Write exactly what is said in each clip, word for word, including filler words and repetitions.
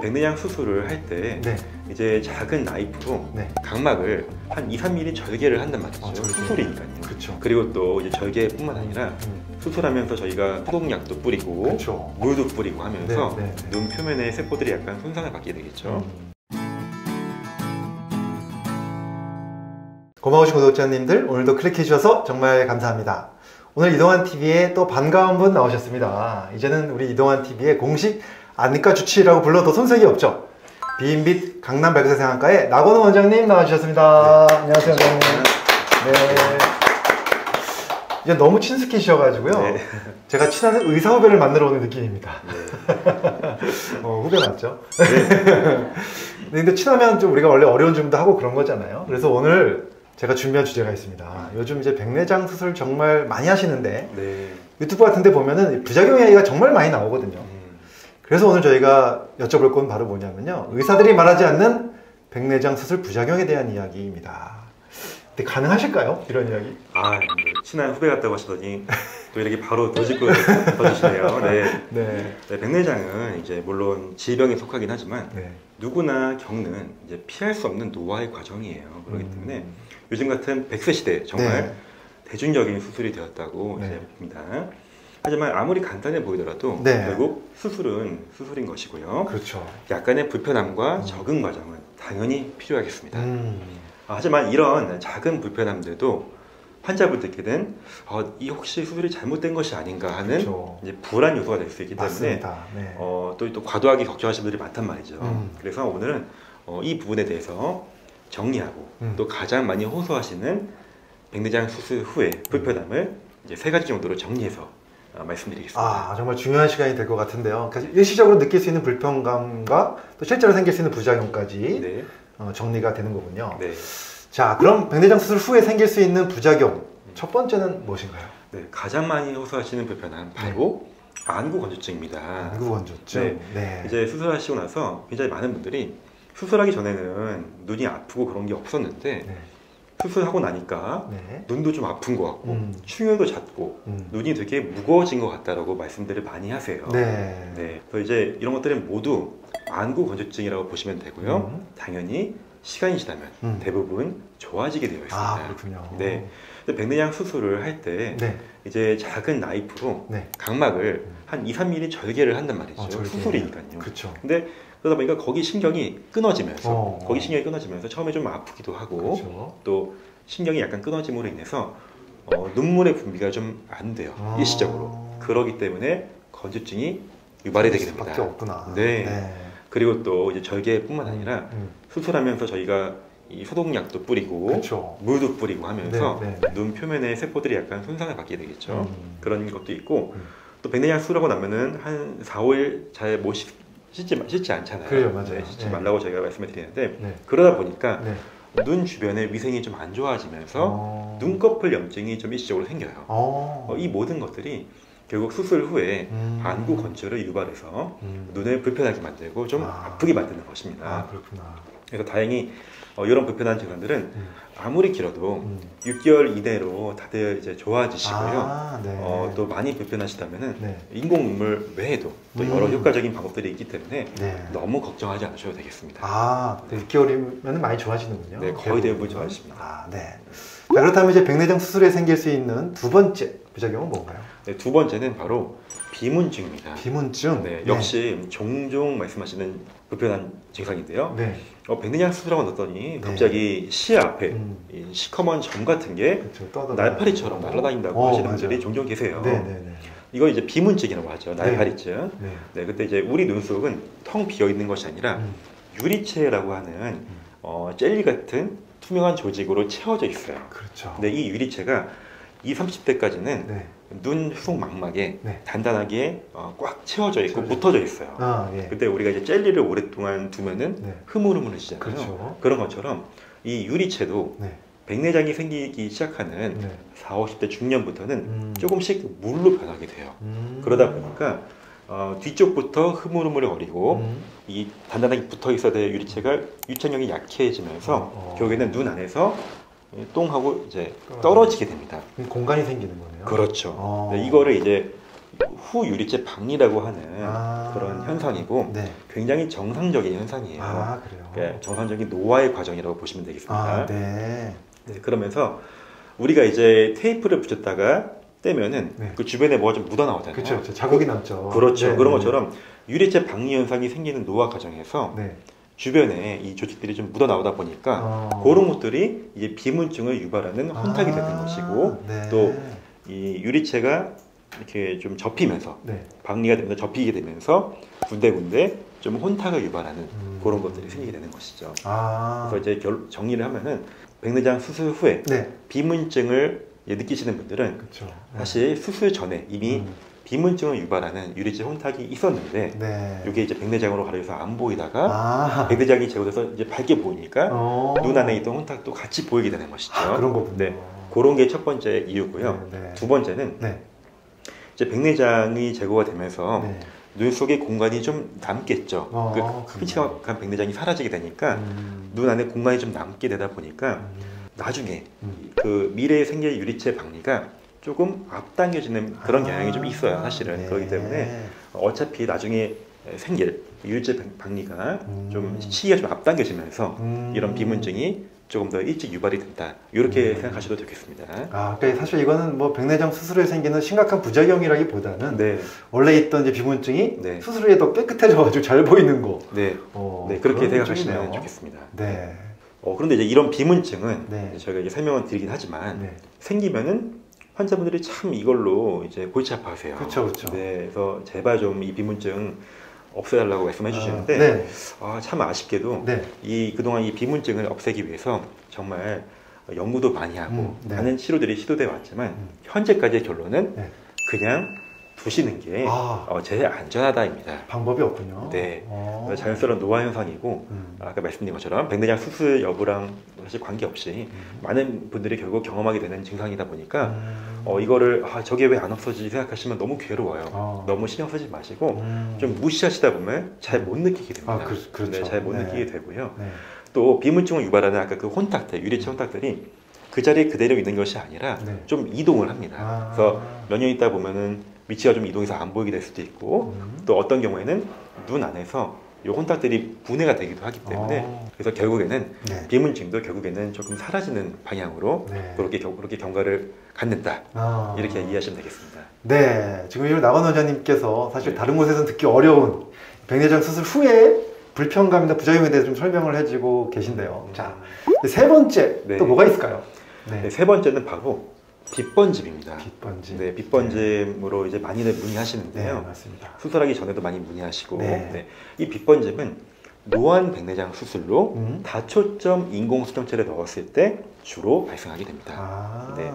백내장 수술을 할 때 네. 이제 작은 나이프로 네. 각막을 한 이, 삼 밀리미터 절개를 한단 말이죠. 아, 수술이니까요. 그쵸. 그리고 또 이제 절개뿐만 아니라 음. 수술하면서 저희가 소독약도 뿌리고 그쵸. 물도 뿌리고 하면서 네, 네, 네. 눈 표면의 세포들이 약간 손상을 받게 되겠죠. 음. 고마우신 구독자님들, 오늘도 클릭해주셔서 정말 감사합니다. 오늘 이동환티비에 또 반가운 분 나오셨습니다. 이제는 우리 이동환티비의 공식 안과 주치의라고 불러도 손색이 없죠. 비인빛 강남 백서생안과의 나건후 원장님 나와주셨습니다. 네. 안녕하세요, 원장님. 네. 이제 너무 친숙해지셔가지고요. 네. 제가 친한 의사 후배를 만나러 오는 느낌입니다. 네. 어, 후배 맞죠? 네. 근데 친하면 좀 우리가 원래 어려운 질문도 하고 그런 거잖아요. 그래서 오늘 제가 준비한 주제가 있습니다. 아, 요즘 이제 백내장 수술 정말 많이 하시는데 네. 유튜브 같은데 보면은 부작용 이야기가 정말 많이 나오거든요. 음. 그래서 오늘 저희가 여쭤볼 건 바로 뭐냐면요, 의사들이 말하지 않는 백내장 수술 부작용에 대한 이야기입니다. 근데 가능하실까요? 이런 이야기? 아, 친한 후배 같다고 하시더니 또 이렇게 바로 도짓고 던지시네요. 네. 네. 네, 백내장은 이제 물론 질병에 속하긴 하지만 네. 누구나 겪는 이제 피할 수 없는 노화의 과정이에요. 그렇기 음. 때문에 요즘 같은 백세 시대 정말 네. 대중적인 수술이 되었다고 네. 이제 봅니다. 하지만 아무리 간단해 보이더라도 네. 결국 수술은 수술인 것이고요. 그렇죠. 약간의 불편함과 음. 적응 과정은 당연히 필요하겠습니다. 음. 하지만 이런 작은 불편함들도 환자분들께는 어, 이 혹시 수술이 잘못된 것이 아닌가 하는 그렇죠. 이제 불안 요소가 될 수 있기 때문에 네. 어, 또, 또 과도하게 걱정하시는 분들이 많단 말이죠. 음. 그래서 오늘은 어, 이 부분에 대해서 정리하고 음. 또 가장 많이 호소하시는 백내장 수술 후의 불편함을 이제 세 가지 정도로 정리해서 어, 말씀드리겠습니다. 아, 정말 중요한 시간이 될 것 같은데요. 일시적으로 느낄 수 있는 불편감과 또 실제로 생길 수 있는 부작용까지 네. 어, 정리가 되는 거군요. 네. 자, 그럼 백내장 수술 후에 생길 수 있는 부작용 첫 번째는 무엇인가요? 네, 가장 많이 호소하시는 불편함 바로 네. 안구건조증입니다. 안구건조증. 네. 네. 이제 수술하시고 나서 굉장히 많은 분들이 수술하기 전에는 눈이 아프고 그런 게 없었는데 네. 수술하고 나니까 네. 눈도 좀 아픈 것 같고 음. 충혈도 잦고 음. 눈이 되게 무거워진 것 같다라고 말씀들을 많이 하세요. 네. 네. 그래서 이제 이런 것들은 모두 안구건조증이라고 보시면 되고요. 음. 당연히 시간이 지나면 음. 대부분 좋아지게 되어 있습니다. 아, 그렇군요. 네. 백내장 수술을 할 때 네. 이제 작은 나이프로 네. 각막을 음. 한 이, 삼 밀리미터 절개를 한단 말이죠. 아, 절개. 수술이니까요. 그렇죠. 근데 그러다 보니까 거기 신경이 끊어지면서 어. 거기 신경이 끊어지면서 처음에 좀 아프기도 하고 그렇죠. 또 신경이 약간 끊어짐으로 인해서 어, 눈물의 분비가 좀 안 돼요. 아. 일시적으로. 그러기 때문에 건조증이 유발이 되게 됩니다. 수밖에 없구나. 네. 네. 그리고 또 이제 절개뿐만 아니라 음. 수술하면서 저희가 이 소독약도 뿌리고 그쵸. 물도 뿌리고 하면서 네, 네. 눈 표면의 세포들이 약간 손상을 받게 되겠죠. 음. 그런 것도 있고 음. 또 백내장 수술하고 나면은 한 사, 오 일 잘 못 씻지, 씻지 않잖아요. 그래요, 맞아요. 네, 씻지 네. 말라고 저희가 말씀을 드리는데 네. 그러다 보니까 네. 눈 주변의 위생이 좀 안 좋아지면서 어... 눈꺼풀 염증이 좀 일시적으로 생겨요. 어... 어, 이 모든 것들이 결국 수술 후에 음. 안구 건조를 유발해서 음. 눈을 불편하게 만들고 좀 아. 아프게 만드는 것입니다. 아, 그렇구나. 그래서 다행히 어, 이런 불편한 증상들은 음. 아무리 길어도 음. 육 개월 이내로 다들 이제 좋아지시고요. 아, 네. 어, 또 많이 불편하시다면은 네. 인공 눈물 외에도 또 여러 음. 효과적인 방법들이 있기 때문에 네. 너무 걱정하지 않으셔도 되겠습니다. 아, 네. 육 개월이면 많이 좋아지는군요. 네, 거의 대부분 좋아지십니다. 아, 네. 자, 그렇다면 이제 백내장 수술에 생길 수 있는 두 번째 부작용은 뭔가요? 네, 두 번째는 바로 비문증입니다. 비문증? 네, 역시 네. 종종 말씀하시는 불편한 증상인데요. 네. 어, 백내장 수술하고 났더니 갑자기 네. 시야 앞에 음. 이 시커먼 점 같은 게 그렇죠, 날파리처럼 날아다닌다고 어, 하시는 맞아요. 분들이 종종 계세요. 네, 네, 네. 이거 이제 비문증이라고 하죠. 날파리증. 네. 네. 네, 그때 이제 우리 눈 속은 텅 비어 있는 것이 아니라 음. 유리체라고 하는 음. 어, 젤리 같은 투명한 조직으로 채워져 있어요. 그렇죠. 근데 이 유리체가 이십, 삼십 대까지는 네. 눈 후속 망막에 네. 단단하게 어, 꽉 채워져 있고 채워져 붙어져 있어요. 아, 예. 근데 우리가 이제 젤리를 오랫동안 두면은 네. 흐물흐물해지잖아요. 그렇죠. 그런 것처럼 이 유리체도 네. 백내장이 생기기 시작하는 네. 사십, 오십 대 중년부터는 음. 조금씩 물로 변하게 돼요. 음. 그러다 보니까 어, 뒤쪽부터 흐물흐물거리고 음. 이 단단하게 붙어 있어야 될 유리체가 유착력이 약해지면서 어. 결국에는 눈 안에서 똥하고 이제 떨어지게 됩니다. 공간이 생기는 거네요. 그렇죠. 어. 네, 이거를 이제 후유리체 박리라고 하는 아 그런 현상이고 네. 굉장히 정상적인 현상이에요. 아, 그래요? 그러니까 정상적인 노화의 과정이라고 보시면 되겠습니다. 아, 네. 네, 그러면서 우리가 이제 테이프를 붙였다가 떼면은 네. 그 주변에 뭐가 좀 묻어나오잖아요. 그렇죠. 자국이 남죠. 그렇죠. 네, 그런 것처럼 네. 유리체 박리 현상이 생기는 노화 과정에서 네. 주변에 이 조직들이 좀 묻어나오다 보니까 어... 그런 것들이 이제 비문증을 유발하는 혼탁이 아... 되는 것이고 네. 또 이 유리체가 이렇게 좀 접히면서 네. 박리가 되면서 접히게 되면서 군데군데 좀 혼탁을 유발하는 음... 그런 것들이 생기게 되는 것이죠. 아... 그래서 이제 결, 정리를 하면은 백내장 수술 후에 네. 비문증을 느끼시는 분들은 그쵸. 사실 네. 수술 전에 이미 음. 비문증을 유발하는 유리체 혼탁이 있었는데 네. 이게 이제 백내장으로 가려져서 안 보이다가 아. 백내장이 제거돼서 이제 밝게 보이니까 어. 눈 안에 있던 혼탁도 같이 보이게 되는 것이죠. 아, 그런 거군요. 네, 그런 게 첫 번째 이유고요. 네, 네. 두 번째는 네. 이제 백내장이 제거가 되면서 네. 눈 속에 공간이 좀 남겠죠. 어, 그 큼직한 백내장이 사라지게 되니까 음. 눈 안에 공간이 좀 남게 되다 보니까 음. 나중에 음. 그 미래에 생길 유리체 박리가 조금 앞당겨지는 그런 경향이 아, 좀 있어요, 사실은. 네. 그렇기 때문에 어차피 나중에 생길 유리체 박리가 음. 좀 시기가 좀 앞당겨지면서 음. 이런 비문증이 조금 더 일찍 유발이 된다. 이렇게 음. 생각하셔도 되겠습니다. 아, 그러니까 사실 이거는 뭐 백내장 수술에 생기는 심각한 부작용이라기보다는 네. 원래 있던 이제 비문증이 네. 수술 후에 더 깨끗해져가지고 잘 보이는 거. 네, 어, 네. 그렇게 생각하시면 문증이네요. 좋겠습니다. 네. 어, 그런데 이제 이런 비문증은 네. 저희가 이제 설명을 드리긴 하지만 네. 생기면은 환자분들이 참 이걸로 이제 골치 아파하세요. 그렇죠, 그렇죠. 네, 그래서 제발 좀 이 비문증 없애달라고 말씀해 주시는데 아, 네. 아, 참 아쉽게도 네. 이 그동안 이 비문증을 없애기 위해서 정말 연구도 많이 하고 음, 네. 많은 치료들이 시도되어 왔지만 음. 현재까지의 결론은 네. 그냥 두시는 게 아, 어, 제일 안전하다입니다. 방법이 없군요. 네, 아. 자연스러운 노화 현상이고 음. 아까 말씀드린 것처럼 백내장 수술 여부랑 사실 관계없이 음. 많은 분들이 결국 경험하게 되는 증상이다 보니까 음. 어, 이거를 아, 저게 왜 안 없어지지 생각하시면 너무 괴로워요. 아. 너무 신경 쓰지 마시고 음. 좀 무시하시다 보면 잘 못 느끼게 됩니다. 아, 그, 그렇죠. 네, 잘 못 네. 느끼게 되고요. 네. 또 비문증을 유발하는 아까 그 혼탁들, 유리체 혼탁들이 그 자리에 그대로 있는 것이 아니라 네. 좀 이동을 합니다. 아. 그래서 몇 년 있다 보면은 위치가 좀 이동해서 안 보이게 될 수도 있고 음. 또 어떤 경우에는 눈 안에서 이 혼탁들이 분해가 되기도 하기 때문에 아. 그래서 결국에는 네. 비문증도 결국에는 조금 사라지는 방향으로 네. 그렇게, 그렇게 경과를 갖는다. 아. 이렇게 이해하시면 되겠습니다. 네, 지금 이 나건후 원장님께서 사실 네. 다른 곳에서는 듣기 어려운 백내장 수술 후에 불편감이나 부작용에 대해서 좀 설명을 해주고 계신데요. 음. 자, 세 번째 네. 또 뭐가 있을까요? 네. 네, 세 번째는 바로 빗번짐입니다. 빗번짐. 네, 빗번짐으로 네. 이제 많이들 문의하시는데요. 네, 맞습니다. 수술하기 전에도 많이 문의하시고 네. 네. 이 빗번짐은 노안 백내장 수술로 음. 다초점 인공수정체를 넣었을 때 주로 발생하게 됩니다. 아. 네.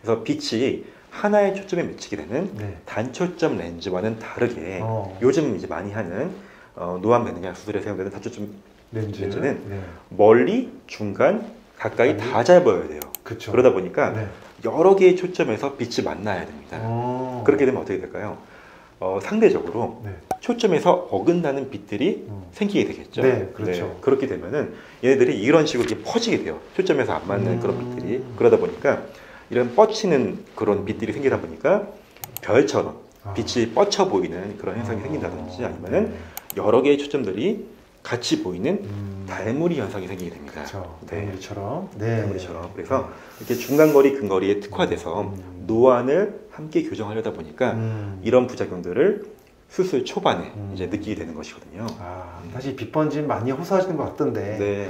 그래서 빛이 하나의 초점에 미치게 되는 네. 단초점 렌즈와는 다르게 어. 요즘 이제 많이 하는 어, 노안 백내장 수술에 사용되는 다초점 렌즈. 렌즈는 네. 멀리, 중간, 가까이 아니. 다 잘 보여야 돼요. 그쵸. 그러다 보니까 네. 여러 개의 초점에서 빛이 만나야 됩니다. 오. 그렇게 되면 어떻게 될까요? 어, 상대적으로 네. 초점에서 어긋나는 빛들이 음. 생기게 되겠죠. 네, 그렇죠. 네, 그렇게 되면은 얘네들이 이런 식으로 이렇게 퍼지게 돼요. 초점에서 안 맞는 음. 그런 빛들이. 그러다 보니까 이런 뻗치는 그런 빛들이 생기다 보니까 별처럼 빛이 아. 뻗쳐 보이는 그런 현상이 아. 생긴다든지 아니면은 네. 여러 개의 초점들이 같이 보이는 음... 달무리 현상이 생기게 됩니다. 그렇죠. 네. 달무리처럼. 네. 달무리처럼. 그래서 이렇게 중간거리, 근거리에 특화돼서 음... 노안을 함께 교정하려다 보니까 음... 이런 부작용들을 수술 초반에 음... 이제 느끼게 되는 것이거든요. 아, 사실 빗번짐 많이 호소하시는 것 같던데 네.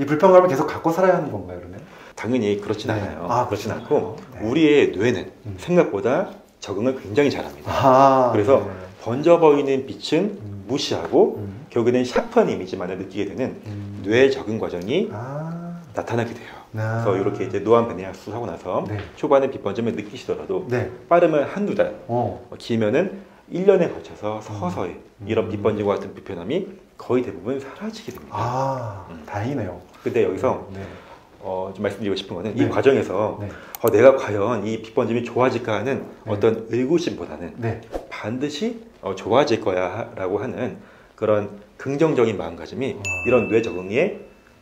이 불편감을 계속 갖고 살아야 하는 건가요, 그러면? 당연히 그렇진 네. 않아요. 아, 그렇진 않고 네. 우리의 뇌는 음. 생각보다 적응을 굉장히 잘합니다. 아, 그래서 네. 번져 보이는 빛은 음. 무시하고 음. 결국에는 샤프한 이미지만을 느끼게 되는 음. 뇌 적응 과정이 아. 나타나게 돼요. 아. 그래서 이렇게 이제 노안 백내장 수술하고 나서 네. 초반에 빗번짐을 느끼시더라도 네. 빠르면 한두 달, 어. 길면은 일 년에 걸쳐서 서서히 음. 이런 빗번짐과 같은 불편함이 거의 대부분 사라지게 됩니다. 아, 음. 다행이네요. 근데 여기서 네. 어, 좀 말씀드리고 싶은 거는 네. 이 과정에서 네. 어, 내가 과연 이 빗번짐이 좋아질까 하는 네. 어떤 의구심보다는 네. 반드시 어, 좋아질 거야 라고 하는 그런 긍정적인 마음가짐이 와. 이런 뇌 적응에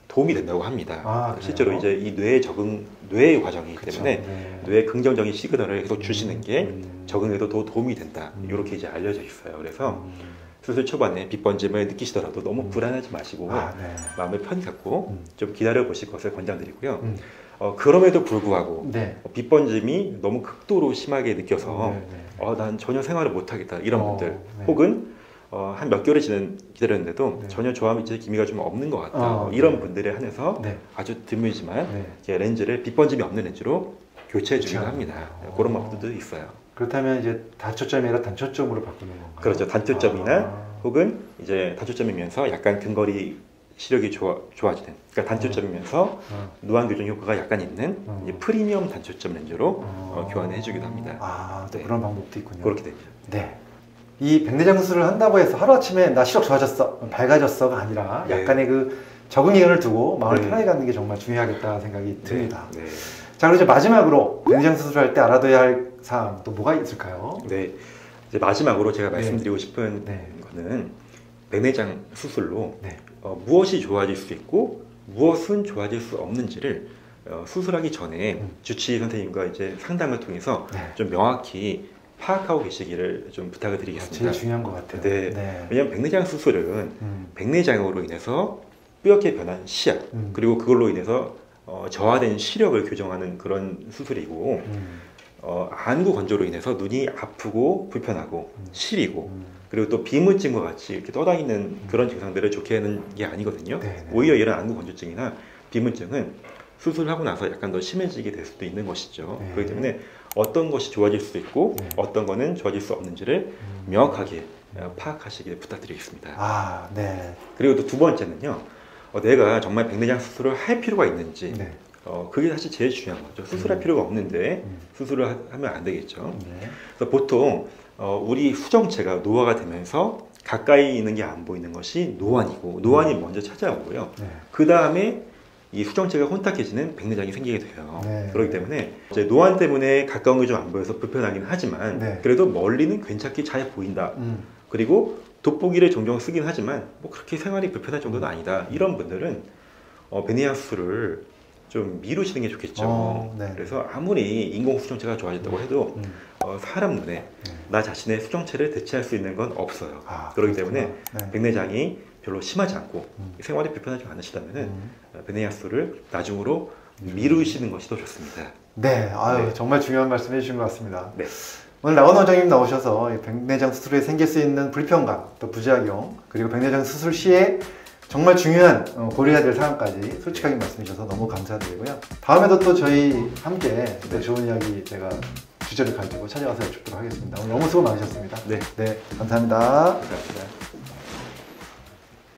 도움이 된다고 합니다. 아, 실제로 이제 이 뇌에 적응, 뇌의 과정이기 그쵸, 때문에 네. 뇌에 긍정적인 시그널을 계속 주시는 게 음. 적응에도 더 도움이 된다. 음. 이렇게 이제 알려져 있어요. 그래서 음. 수술 초반에 빛번짐을 느끼시더라도 너무 음. 불안하지 마시고 아, 네. 마음을 편히 갖고 음. 좀 기다려 보실 것을 권장드리고요. 음. 어, 그럼에도 불구하고 네. 어, 빛번짐이 너무 극도로 심하게 느껴서 네, 네. 어, 난 전혀 생활을 못하겠다 이런 어, 분들 네. 혹은 어, 한 몇 개월을 지는 기다렸는데도 네. 전혀 조화 밑에 기미가 좀 없는 것 같다 어, 이런 네. 분들에 한해서 네. 아주 드물지만 네. 이제 렌즈를 빛번짐이 없는 렌즈로 교체해 주기도 합니다. 어. 그런 방법도 있어요. 그렇다면 이제 단초점이 아니라 단초점으로 바꾸는 건가요? 그렇죠. 단초점이나 아. 혹은 이제 단초점이면서 약간 근거리 시력이 좋아, 좋아지는 그러니까 단초점이면서 아. 노안 교정 효과가 약간 있는 아. 이제 프리미엄 단초점 렌즈로 아. 어, 교환해 주기도 합니다. 아, 또 네. 그런 방법도 있군요. 그렇게 됩니다. 네. 이 백내장 수술을 한다고 해서 하루아침에 나 시력 좋아졌어, 밝아졌어가 아니라 네. 약간의 그 적응 기간을 두고 마음을 네. 편하게 갖는 게 정말 중요하겠다 생각이 듭니다. 네. 네. 자, 그리고 이제 마지막으로 백내장 수술할 때 알아둬야 할 사항 또 뭐가 있을까요? 네, 이제 마지막으로 제가 말씀드리고 네. 싶은 네. 거는 백내장 수술로 네. 어, 무엇이 좋아질 수 있고 무엇은 좋아질 수 없는지를 어, 수술하기 전에 음. 주치의 선생님과 이제 상담을 통해서 네. 좀 명확히 파악하고 계시기를 좀 부탁을 드리겠습니다. 제일 중요한 것 같아요. 네. 네. 왜냐하면 백내장 수술은 음. 백내장으로 인해서 뿌옇게 변한 시야 음. 그리고 그걸로 인해서 어, 저하된 시력을 교정하는 그런 수술이고 음. 어, 안구 건조로 인해서 눈이 아프고 불편하고 음. 시리고 음. 그리고 또 비문증과 같이 이렇게 떠다니는 음. 그런 증상들을 좋게 하는 게 아니거든요. 네네. 오히려 이런 안구 건조증이나 비문증은 수술하고 나서 약간 더 심해지게 될 수도 있는 것이죠. 네. 그렇기 때문에 어떤 것이 좋아질 수도 있고 네. 어떤 거는 좋아질 수 없는지를 음. 명확하게 파악하시길 부탁드리겠습니다. 아, 네. 그리고 또 두 번째는요. 어, 내가 정말 백내장 수술을 할 필요가 있는지 네. 어, 그게 사실 제일 중요한 거죠. 수술할 음. 필요가 없는데 음. 수술을 하, 하면 안 되겠죠. 네. 그래서 보통 어, 우리 수정체가 노화가 되면서 가까이 있는 게 안 보이는 것이 노안이고 노안이 음. 먼저 찾아오고요. 네. 그 다음에 이 수정체가 혼탁해지는 백내장이 생기게 돼요. 네. 그렇기 때문에 이제 노안 때문에 가까운 게 좀 안 보여서 불편하긴 하지만 네. 그래도 멀리는 괜찮게 잘 보인다. 음. 그리고 돋보기를 종종 쓰긴 하지만 뭐 그렇게 생활이 불편할 정도는 아니다. 이런 분들은 어, 백내장 수술을 좀 미루시는 게 좋겠죠. 어, 네. 그래서 아무리 인공 수정체가 좋아졌다고 해도 음. 어, 사람 눈에 네. 나 자신의 수정체를 대체할 수 있는 건 없어요. 아, 그렇기 그렇구나. 때문에 네. 백내장이 별로 심하지 않고 음. 생활이 불편하지 않으시다면 음. 백내장 수술을 나중으로 음. 미루시는 것이 더 좋습니다. 네, 아유, 네. 정말 중요한 말씀 해주신 것 같습니다. 네. 오늘 나건후 원장님 나오셔서 백내장 수술에 생길 수 있는 불편감, 또 부작용, 그리고 백내장 수술 시에 정말 중요한 고려해야 될 사항까지 솔직하게 말씀해 주셔서 너무 감사드리고요. 다음에도 또 저희 함께 또 좋은 이야기 제가 주제를 가지고 찾아와서 여쭙도록 하겠습니다. 오늘 너무 수고 많으셨습니다. 네, 네, 감사합니다. 감사합니다.